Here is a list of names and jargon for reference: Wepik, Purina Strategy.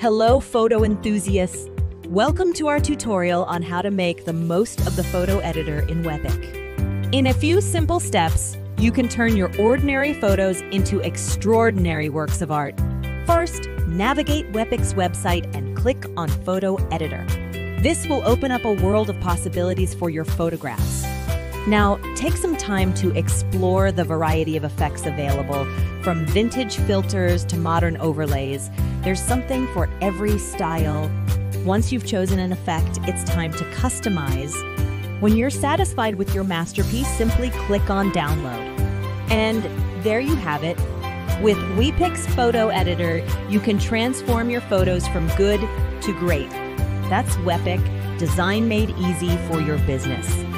Hello, photo enthusiasts. Welcome to our tutorial on how to make the most of the photo editor in Wepik. In a few simple steps, you can turn your ordinary photos into extraordinary works of art. First, navigate Wepik's website and click on Photo Editor. This will open up a world of possibilities for your photographs. Now, take some time to explore the variety of effects available, from vintage filters to modern overlays. There's something for every style. Once you've chosen an effect, it's time to customize. When you're satisfied with your masterpiece, simply click on Download. And there you have it. With Wepik's Photo Editor, you can transform your photos from good to great. That's Wepik, design made easy for your business.